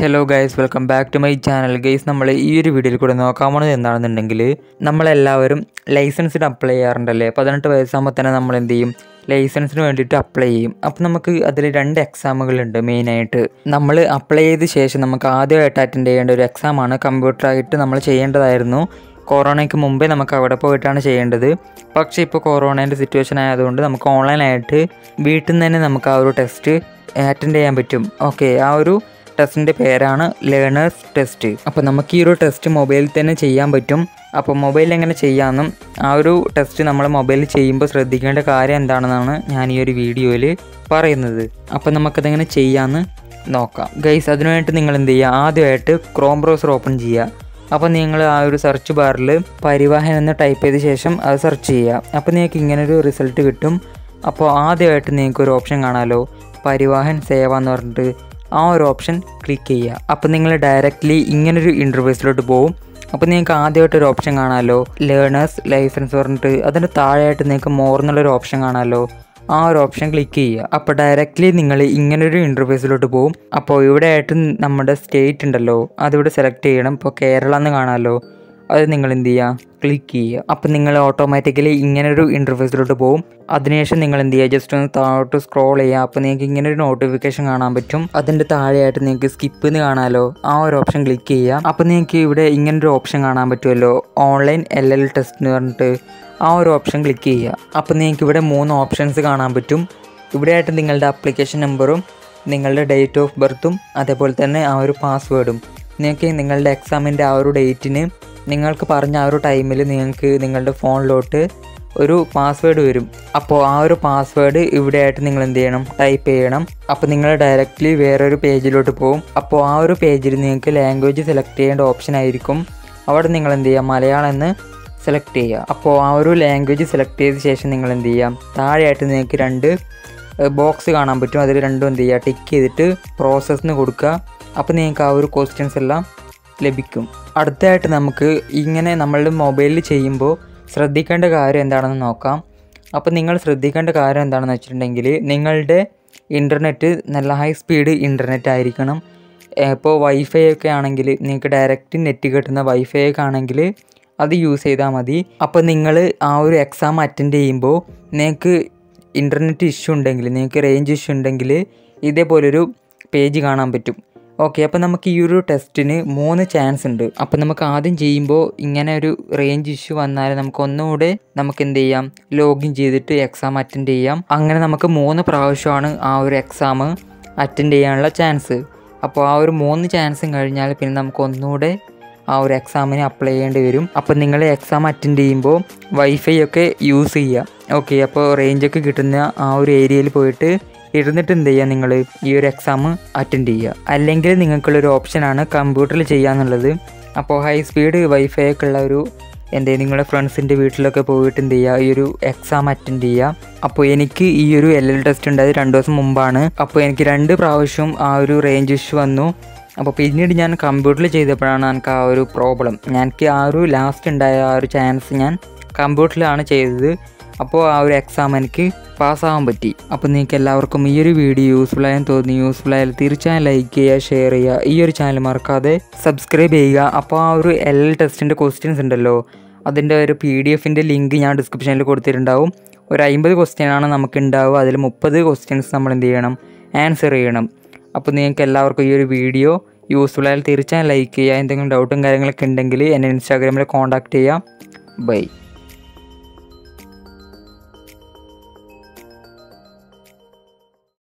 Hello guys, welcome back to my channel. Guys, നമ്മൾ ഈ ഒരു വീഡിയോയിൽ കൂടെ നോക്കാൻ പോണത് എന്താണെന്നുണ്ടെങ്കിൽ, നമ്മളെല്ലാവരും ലൈസൻസിന് അപ്ലൈ ചെയ്യാറുണ്ടല്ലേ. 18 വയസ്സാകുമ്പോൾ തന്നെ നമ്മൾ എന്ത് ചെയ്യും, ലൈസൻസിന് വേണ്ടിയിട്ട് അപ്ലൈ ചെയ്യും. അപ്പോൾ നമുക്ക് അതിൽ 2 എക്സാമുകളുണ്ട്. മെയിനായിട്ട് നമ്മൾ അപ്ലൈ ചെയ്ത ശേഷം നമുക്ക് ആദ്യമായിട്ട് അറ്റൻഡ് ചെയ്യേണ്ട ഒരു എക്സാമാണ് കമ്പ്യൂട്ടറായിട്ട് നമ്മൾ ചെയ്യേണ്ടതായിരുന്നു. കൊറോണയ്ക്ക് മുമ്പേ നമുക്ക് അവിടെ പോയിട്ടാണ് ചെയ്യേണ്ടത്. പക്ഷേ ഇപ്പോൾ കൊറോണേൻ്റെ സിറ്റുവേഷൻ ആയതുകൊണ്ട് നമുക്ക് ഓൺലൈനായിട്ട് വീട്ടിൽ നിന്ന് തന്നെ നമുക്ക് ആ ഒരു ടെസ്റ്റ് അറ്റൻഡ് ചെയ്യാൻ പറ്റും. ഓക്കെ, ആ ഒരു ടെസ്റ്റിൻ്റെ പേരാണ് ലേണേഴ്സ് ടെസ്റ്റ്. അപ്പോൾ നമുക്ക് ഈ ഒരു ടെസ്റ്റ് മൊബൈലിൽ തന്നെ ചെയ്യാൻ പറ്റും. അപ്പോൾ മൊബൈലിൽ എങ്ങനെ ചെയ്യാമെന്നും ആ ഒരു ടെസ്റ്റ് നമ്മൾ മൊബൈലിൽ ചെയ്യുമ്പോൾ ശ്രദ്ധിക്കേണ്ട കാര്യം എന്താണെന്നാണ് ഞാൻ ഈ ഒരു വീഡിയോയിൽ പറയുന്നത്. അപ്പോൾ നമുക്കതെങ്ങനെ ചെയ്യാമെന്ന് നോക്കാം. ഗൈസ്, അതിനുവേണ്ടി നിങ്ങൾ എന്ത് ചെയ്യുക, ആദ്യമായിട്ട് ക്രോം ബ്രൗസർ ഓപ്പൺ ചെയ്യുക. അപ്പോൾ നിങ്ങൾ ആ ഒരു സെർച്ച് ബാറിൽ പരിവാഹൻ എന്ന് ടൈപ്പ് ചെയ്ത ശേഷം അത് സെർച്ച് ചെയ്യുക. അപ്പോൾ നിങ്ങൾക്ക് ഇങ്ങനൊരു റിസൾട്ട് കിട്ടും. അപ്പോൾ ആദ്യമായിട്ട് നിങ്ങൾക്കൊരു ഓപ്ഷൻ കാണാമല്ലോ, പരിവാഹൻ സേവ എന്ന് പറഞ്ഞിട്ട് ആ ഒരു ഓപ്ഷൻ ക്ലിക്ക് ചെയ്യുക. അപ്പോൾ നിങ്ങൾ ഡയറക്റ്റ്ലി ഇങ്ങനൊരു ഇൻ്റർവ്യൂസിലോട്ട് പോകും. അപ്പോൾ നിങ്ങൾക്ക് ആദ്യമായിട്ടൊരു ഓപ്ഷൻ കാണാമല്ലോ, ലേണേഴ്സ് ലൈസൻസ് പറഞ്ഞിട്ട്. അതിൻ്റെ താഴെയായിട്ട് നിങ്ങൾക്ക് മോർ എന്നുള്ളൊരു ഓപ്ഷൻ കാണാമല്ലോ, ആ ഒരു ഓപ്ഷൻ ക്ലിക്ക് ചെയ്യുക. അപ്പോൾ ഡയറക്റ്റ്ലി നിങ്ങൾ ഇങ്ങനൊരു ഇൻ്റർവ്യൂസിലോട്ട് പോകും. അപ്പോൾ ഇവിടെയായിട്ട് നമ്മുടെ സ്റ്റേറ്റ് ഉണ്ടല്ലോ, അതിവിടെ സെലക്ട് ചെയ്യണം. ഇപ്പോൾ കേരള എന്ന് കാണാമല്ലോ, അത് നിങ്ങൾ എന്ത് ചെയ്യുക, ക്ലിക്ക് ചെയ്യുക. അപ്പോൾ നിങ്ങൾ ഓട്ടോമാറ്റിക്കലി ഇങ്ങനൊരു ഇൻ്റർഫേസിലോട്ട് പോകും. അതിനുശേഷം നിങ്ങൾ എന്ത് ചെയ്യുക, ജസ്റ്റ് ഒന്ന് താഴോട്ട് സ്ക്രോൾ ചെയ്യുക. അപ്പോൾ നിങ്ങൾക്ക് ഇങ്ങനൊരു നോട്ടിഫിക്കേഷൻ കാണാൻ പറ്റും. അതിൻ്റെ താഴെയായിട്ട് നിങ്ങൾക്ക് സ്കിപ്പ് എന്ന് കാണാമല്ലോ, ആ ഒരു ഓപ്ഷൻ ക്ലിക്ക് ചെയ്യുക. അപ്പോൾ നിങ്ങൾക്ക് ഇവിടെ ഇങ്ങനൊരു ഓപ്ഷൻ കാണാൻ പറ്റുമല്ലോ, ഓൺലൈൻ LL ടെസ്റ്റ് എന്ന് പറഞ്ഞിട്ട് ആ ഒരു ഓപ്ഷൻ ക്ലിക്ക് ചെയ്യുക. അപ്പോൾ നിങ്ങൾക്ക് ഇവിടെ 3 ഓപ്ഷൻസ് കാണാൻ പറ്റും. ഇവിടെയായിട്ട് നിങ്ങളുടെ അപ്ലിക്കേഷൻ നമ്പറും നിങ്ങളുടെ ഡേറ്റ് ഓഫ് ബർത്തും അതേപോലെ തന്നെ ആ ഒരു പാസ്വേഡും. നിങ്ങൾക്ക് നിങ്ങളുടെ എക്സാമിൻ്റെ ആ ഒരു ഡേറ്റിന് നിങ്ങൾക്ക് പറഞ്ഞ ആ ഒരു ടൈമിൽ നിങ്ങൾക്ക് നിങ്ങളുടെ ഫോണിലോട്ട് ഒരു പാസ്വേഡ് വരും. അപ്പോൾ ആ ഒരു പാസ്വേഡ് ഇവിടെയായിട്ട് നിങ്ങൾ എന്ത് ചെയ്യണം, ടൈപ്പ് ചെയ്യണം. അപ്പോൾ നിങ്ങൾ ഡയറക്റ്റ്ലി വേറൊരു പേജിലോട്ട് പോകും. അപ്പോൾ ആ ഒരു പേജിൽ നിങ്ങൾക്ക് ലാംഗ്വേജ് സെലക്ട് ചെയ്യേണ്ട ഓപ്ഷൻ ആയിരിക്കും. അവിടെ നിങ്ങൾ എന്ത് ചെയ്യുക, മലയാളം എന്ന് സെലക്ട് ചെയ്യുക. അപ്പോൾ ആ ഒരു ലാംഗ്വേജ് സെലക്ട് ചെയ്ത ശേഷം നിങ്ങൾ എന്ത് ചെയ്യുക, താഴെയായിട്ട് നിങ്ങൾക്ക് 2 ബോക്സ് കാണാൻ പറ്റും. അതിൽ 2 എന്ത് ചെയ്യുക, ടിക്ക് ചെയ്തിട്ട് പ്രോസസ്സിന് കൊടുക്കുക. അപ്പോൾ നിങ്ങൾക്ക് ആ ഒരു ക്വസ്റ്റ്യൻസ് എല്ലാം ലഭിക്കും. അടുത്തതായിട്ട് നമുക്ക് ഇങ്ങനെ നമ്മളുടെ മൊബൈലിൽ ചെയ്യുമ്പോൾ ശ്രദ്ധിക്കേണ്ട കാര്യം എന്താണെന്ന് നോക്കാം. അപ്പോൾ നിങ്ങൾ ശ്രദ്ധിക്കേണ്ട കാര്യം എന്താണെന്ന് വെച്ചിട്ടുണ്ടെങ്കിൽ, നിങ്ങളുടെ ഇൻ്റർനെറ്റ് നല്ല ഹൈ സ്പീഡ് ഇൻ്റർനെറ്റ് ആയിരിക്കണം. ഇപ്പോൾ വൈഫൈ ഒക്കെ ആണെങ്കിൽ, നിങ്ങൾക്ക് ഡയറക്റ്റ് നെറ്റ് കിട്ടുന്ന വൈഫൈ ഒക്കെ ആണെങ്കിൽ അത് യൂസ് ചെയ്താൽ മതി. അപ്പോൾ നിങ്ങൾ ആ ഒരു എക്സാം അറ്റൻഡ് ചെയ്യുമ്പോൾ നിങ്ങൾക്ക് ഇൻ്റർനെറ്റ് ഇഷ്യൂ ഉണ്ടെങ്കിൽ, നിങ്ങൾക്ക് റേഞ്ച് ഇഷ്യൂ ഉണ്ടെങ്കിൽ ഇതേപോലൊരു പേജ് കാണാൻ പറ്റും. ഓക്കെ, അപ്പോൾ നമുക്ക് ഈ ഒരു ടെസ്റ്റിന് 3 ചാൻസ് ഉണ്ട്. അപ്പോൾ നമുക്ക് ആദ്യം ചെയ്യുമ്പോൾ ഇങ്ങനെ ഒരു റേഞ്ച് ഇഷ്യൂ വന്നാൽ നമുക്ക് ഒന്നുകൂടെ നമുക്ക് എന്ത് ചെയ്യാം, ലോഗിൻ ചെയ്തിട്ട് എക്സാം അറ്റൻഡ് ചെയ്യാം. അങ്ങനെ നമുക്ക് 3 പ്രാവശ്യമാണ് ആ ഒരു എക്സാം അറ്റൻഡ് ചെയ്യാനുള്ള ചാൻസ്. അപ്പോൾ ആ ഒരു 3 ചാൻസും കഴിഞ്ഞാൽ പിന്നെ നമുക്ക് ഒന്നുകൂടെ ആ ഒരു എക്സാമിന് അപ്ലൈ ചെയ്യേണ്ടി വരും. അപ്പോൾ നിങ്ങൾ എക്സാം അറ്റൻഡ് ചെയ്യുമ്പോൾ വൈഫൈ ഒക്കെ യൂസ് ചെയ്യുക. ഓക്കെ, അപ്പോൾ റേഞ്ചൊക്കെ കിട്ടുന്ന ആ ഒരു ഏരിയയിൽ പോയിട്ട് ഇരുന്നിട്ട് എന്ത് ചെയ്യുക, നിങ്ങൾ ഈ ഒരു എക്സാം അറ്റൻഡ് ചെയ്യുക. അല്ലെങ്കിൽ നിങ്ങൾക്കുള്ളൊരു ഓപ്ഷനാണ് കമ്പ്യൂട്ടറിൽ ചെയ്യാന്നുള്ളത്. അപ്പോൾ ഹൈ സ്പീഡ് വൈഫൈ ഒക്കെ ഉള്ള ഒരു എന്ത് ചെയ്യുക, നിങ്ങളുടെ ഫ്രണ്ട്സിൻ്റെ വീട്ടിലൊക്കെ പോയിട്ട് എന്ത് ചെയ്യുക, ഈ ഒരു എക്സാം അറ്റൻഡ് ചെയ്യുക. അപ്പോൾ എനിക്ക് ഈ ഒരു LL ടെസ്റ്റ് ഉണ്ടായത് 2 ദിവസം മുമ്പാണ്. അപ്പോൾ എനിക്ക് 2 പ്രാവശ്യം ആ ഒരു റേഞ്ച് ഇഷ്യൂ വന്നു. അപ്പോൾ പിന്നീട് ഞാൻ കമ്പ്യൂട്ടറിൽ ചെയ്തപ്പോഴാണ് എനിക്ക് ആ ഒരു പ്രോബ്ലം, എനിക്ക് ആ ഒരു ലാസ്റ്റ് ഉണ്ടായ ആ ഒരു ചാൻസ് ഞാൻ കമ്പ്യൂട്ടറിലാണ് ചെയ്തത്. അപ്പോൾ ആ ഒരു എക്സാം എനിക്ക് പാസ്സാകാൻ പറ്റി. അപ്പോൾ നിങ്ങൾക്ക് എല്ലാവർക്കും ഈ ഒരു വീഡിയോ യൂസ്ഫുള്ളായെന്ന് തോന്നി, യൂസ്ഫുള്ളായാലും തീർച്ചയായും ലൈക്ക് ചെയ്യുക, ഷെയർ ചെയ്യുക, ഈ ഒരു ചാനൽ മറക്കാതെ സബ്സ്ക്രൈബ് ചെയ്യുക. അപ്പോൾ ആ ഒരു LL ടെസ്റ്റിൻ്റെ ക്വസ്റ്റ്യൻസ് ഉണ്ടല്ലോ, അതിൻ്റെ ഒരു PDF-ൻ്റെ ലിങ്ക് ഞാൻ ഡിസ്ക്രിപ്ഷനിൽ കൊടുത്തിട്ടുണ്ടാവും. ഒരു 50 ക്വസ്റ്റ്യനാണ് നമുക്ക് ഉണ്ടാവുക. അതിൽ 30 ക്വസ്റ്റ്യൻസ് നമ്മൾ എന്ത് ചെയ്യണം, ആൻസർ ചെയ്യണം. അപ്പോൾ നിങ്ങൾക്ക് എല്ലാവർക്കും ഈ ഒരു വീഡിയോ യൂസ്ഫുള്ളായാലും തീർച്ചയായും ലൈക്ക് ചെയ്യുക. എന്തെങ്കിലും ഡൗട്ടും കാര്യങ്ങളൊക്കെ ഉണ്ടെങ്കിൽ എന്നെ Instagramൽ കോൺടാക്റ്റ് ചെയ്യുക. ബൈ.